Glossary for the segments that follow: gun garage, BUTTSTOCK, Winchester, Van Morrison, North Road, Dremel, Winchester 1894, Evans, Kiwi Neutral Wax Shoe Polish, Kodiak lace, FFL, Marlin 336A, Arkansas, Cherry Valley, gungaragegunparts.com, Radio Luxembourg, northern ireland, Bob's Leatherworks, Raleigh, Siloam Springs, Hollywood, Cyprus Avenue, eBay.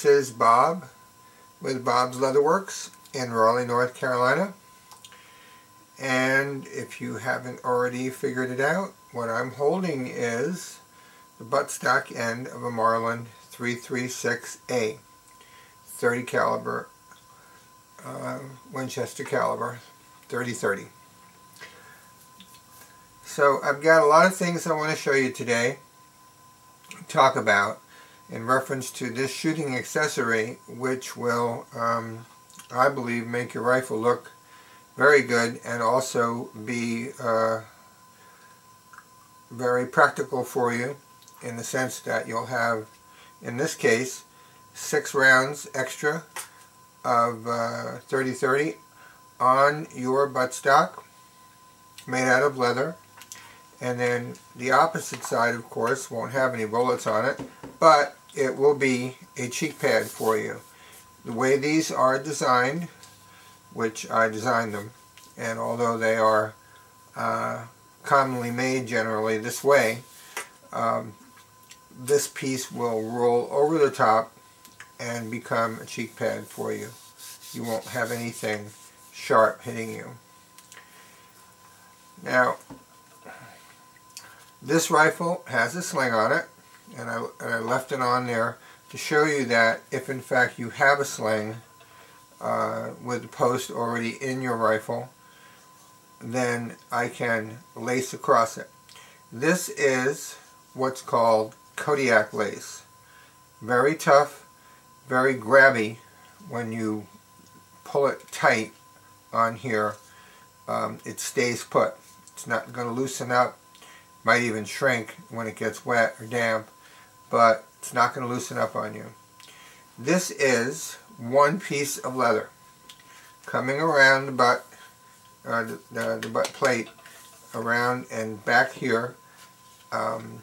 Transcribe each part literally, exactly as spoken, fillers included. This is Bob with Bob's Leatherworks in Raleigh, North Carolina. And if you haven't already figured it out, what I'm holding is the buttstock end of a Marlin three thirty-six A thirty caliber uh, Winchester caliber thirty thirty. So I've got a lot of things I want to show you today, talk about in reference to this shooting accessory, which will, um, I believe, make your rifle look very good and also be uh, very practical for you, in the sense that you'll have, in this case, six rounds extra of uh, thirty thirty on your buttstock, made out of leather. And then the opposite side, of course, won't have any bullets on it, but it will be a cheek pad for you. The way these are designed, which I designed them, and although they are uh, commonly made generally this way, um, this piece will roll over the top and become a cheek pad for you. You won't have anything sharp hitting you. Now, this rifle has a sling on it, and I, and I left it on there to show you that if in fact you have a sling uh, with the post already in your rifle, then I can lace across it. This is what's called Kodiak lace. Very tough, very grabby when you pull it tight on here. Um, it stays put. It's not going to loosen up. Might even shrink when it gets wet or damp, but it's not going to loosen up on you. This is one piece of leather coming around the butt, uh, the, the, the butt plate, around and back here, um,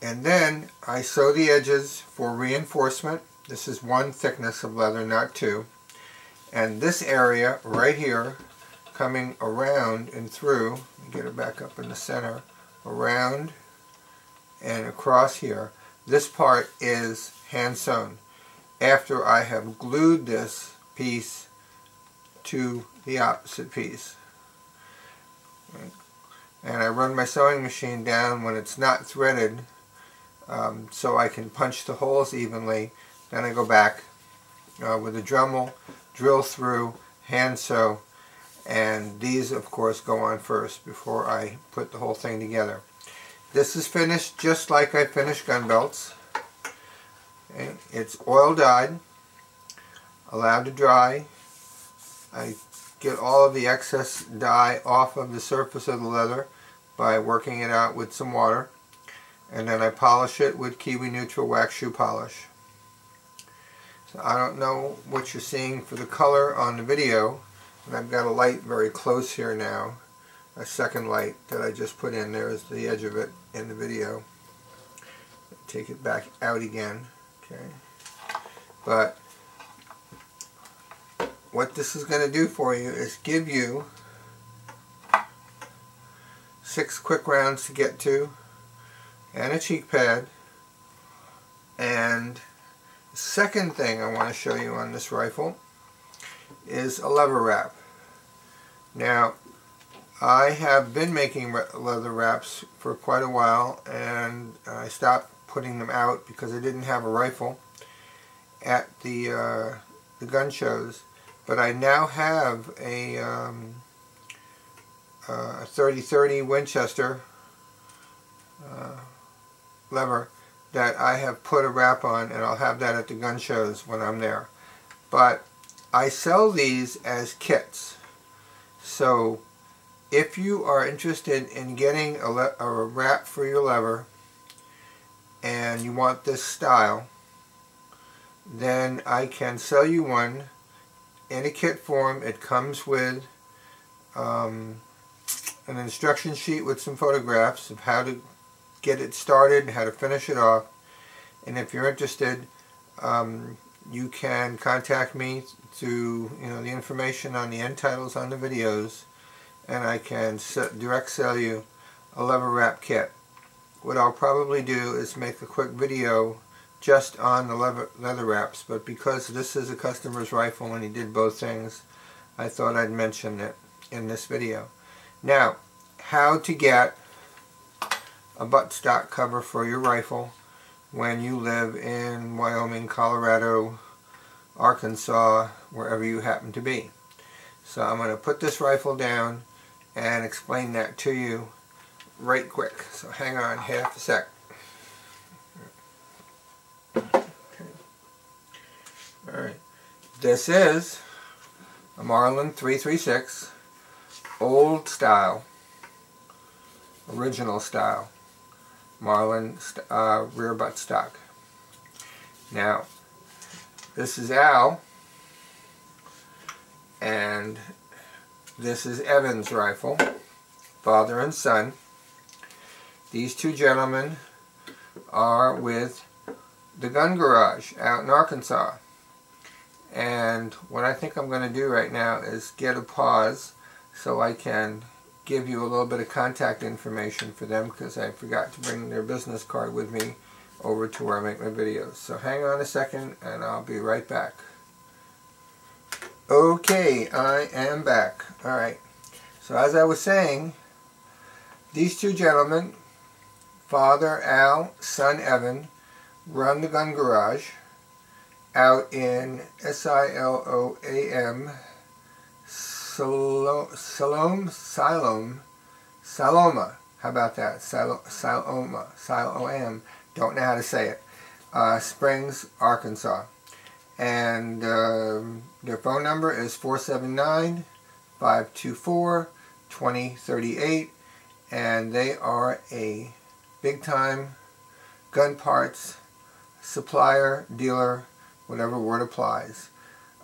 and then I sew the edges for reinforcement. This is one thickness of leather, not two, and this area right here coming around and through, get it back up in the center, around and across here. This part is hand sewn. After I have glued this piece to the opposite piece, and I run my sewing machine down when it's not threaded, um, so I can punch the holes evenly. Then I go back uh, with a Dremel, drill through, hand sew, and these of course go on first before I put the whole thing together. This is finished just like I finish gun belts. Okay. It's oil dyed, allowed to dry. I get all of the excess dye off of the surface of the leather by working it out with some water, and then I polish it with Kiwi Neutral Wax Shoe Polish. So I don't know what you're seeing for the color on the video. And I've got a light very close here now, a second light that I just put in. There is the edge of it in the video. Take it back out again. Okay. But what this is going to do for you is give you six quick rounds to get to, and a cheek pad. And the second thing I want to show you on this rifle is a leather wrap. Now, I have been making leather wraps for quite a while, and I stopped putting them out because I didn't have a rifle at the uh, the gun shows. But I now have a um, uh, thirty thirty Winchester uh, lever that I have put a wrap on, and I'll have that at the gun shows when I'm there. But I sell these as kits, so if you are interested in getting a, le a wrap for your lever and you want this style, then I can sell you one in a kit form. It comes with um, an instruction sheet with some photographs of how to get it started, how to finish it off, and if you're interested, um, you can contact me through you know the information on the end titles on the videos, and I can direct sell you a leather wrap kit. What I'll probably do is make a quick video just on the leather, leather wraps, but because this is a customer's rifle and he did both things, I thought I'd mention it in this video. Now, how to get a buttstock cover for your rifle when you live in Wyoming, Colorado, Arkansas, wherever you happen to be. So I'm going to put this rifle down and explain that to you right quick. So hang on half a sec. Okay. Alright, this is a Marlin three thirty-six, old style, original style, Marlin st uh, rear butt stock. Now, this is Al, and this is Evans' rifle, father and son. These two gentlemen are with the Gun Garage out in Arkansas. And what I think I'm going to do right now is get a pause so I can give you a little bit of contact information for them, because I forgot to bring their business card with me over to where I make my videos. So hang on a second and I'll be right back. Okay, I am back. Alright, so as I was saying, these two gentlemen, father Al, son Evan, run the Gun Garage out in S I L O A M, Siloam, Siloam, Siloma. How about that? Silo, Siloma, Siloam. Don't know how to say it. Uh, Springs, Arkansas. And uh, their phone number is four seven nine, five two four, two zero three eight. And they are a big-time gun parts supplier, dealer, whatever word applies.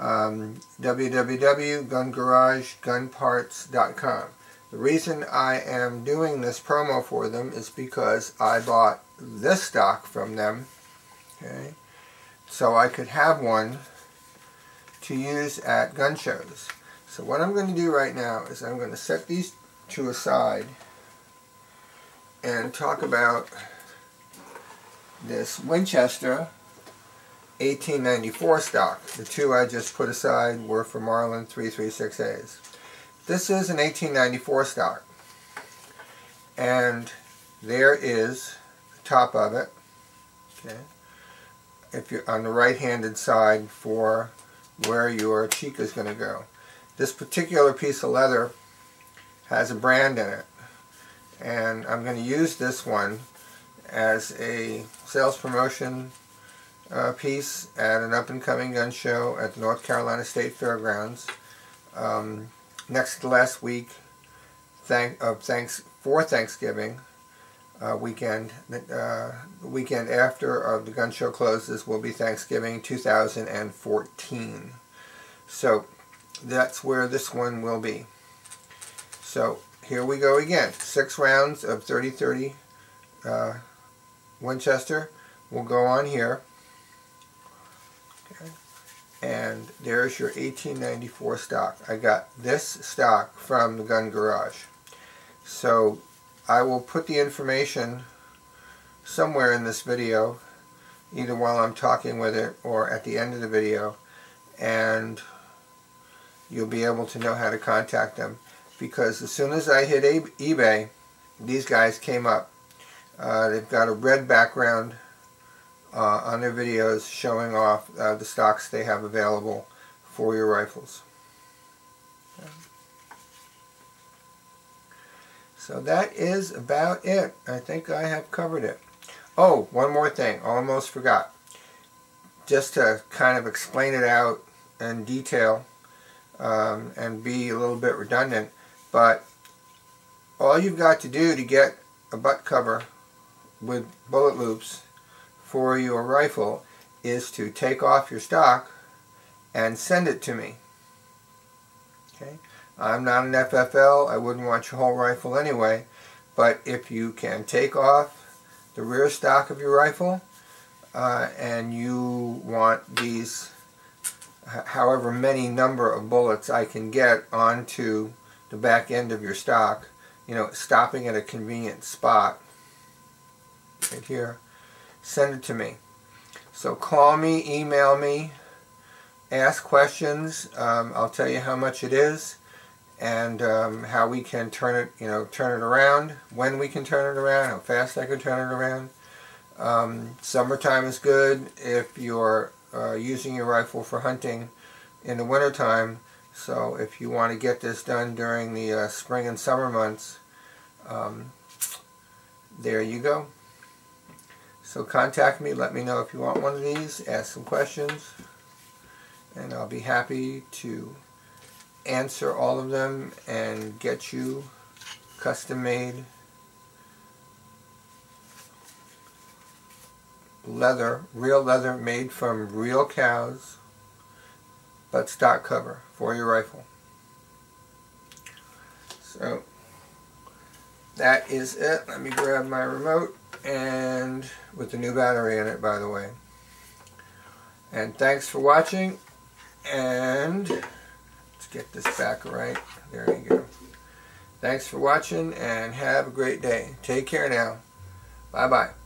Um, w w w dot gun garage gun parts dot com. The reason I am doing this promo for them is because I bought this stock from them, okay, so I could have one to use at gun shows. So what I'm going to do right now is I'm going to set these two aside and talk about this Winchester eighteen ninety-four stock. The two I just put aside were for Marlin three thirty-six A's. This is an eighteen ninety-four stock, and there is the top of it, okay, if you're on the right-handed side for where your cheek is going to go. This particular piece of leather has a brand in it, and I'm going to use this one as a sales promotion Uh, piece at an up-and-coming gun show at the North Carolina State Fairgrounds um, next to last week thank of thanks for Thanksgiving uh, weekend. Uh, the weekend after of the gun show closes will be Thanksgiving two thousand fourteen. So that's where this one will be. So here we go again. Six rounds of thirty thirty uh, Winchester will go on here. Okay. And there's your eighteen ninety-four stock. I got this stock from the Gun Garage. So I will put the information somewhere in this video, either while I'm talking with it or at the end of the video, and you'll be able to know how to contact them. Because as soon as I hit eBay, these guys came up. Uh, they've got a red background Uh, on their videos showing off uh, the stocks they have available for your rifles. Okay. So that is about it. I think I have covered it. Oh, one more thing. Almost forgot. Just to kind of explain it out in detail um, and be a little bit redundant, but all you've got to do to get a butt cover with bullet loops for your rifle is to take off your stock and send it to me. Okay? I'm not an F F L. I wouldn't want your whole rifle anyway, but if you can take off the rear stock of your rifle uh, and you want these however many number of bullets I can get onto the back end of your stock, you know, stopping at a convenient spot right here, send it to me. So call me, email me, ask questions. Um, I'll tell you how much it is and um, how we can turn it, you know, turn it around, when we can turn it around, how fast I can turn it around. Um, summertime is good if you're uh, using your rifle for hunting in the wintertime. So if you want to get this done during the uh, spring and summer months, um, there you go. So contact me, let me know if you want one of these, ask some questions, and I'll be happy to answer all of them and get you custom-made leather, real leather made from real cows, buttstock cover for your rifle. So that is it. Let me grab my remote, and with the new battery in it, by the way. And thanks for watching, and let's get this back right. There you go. Thanks for watching and have a great day. Take care now. Bye bye.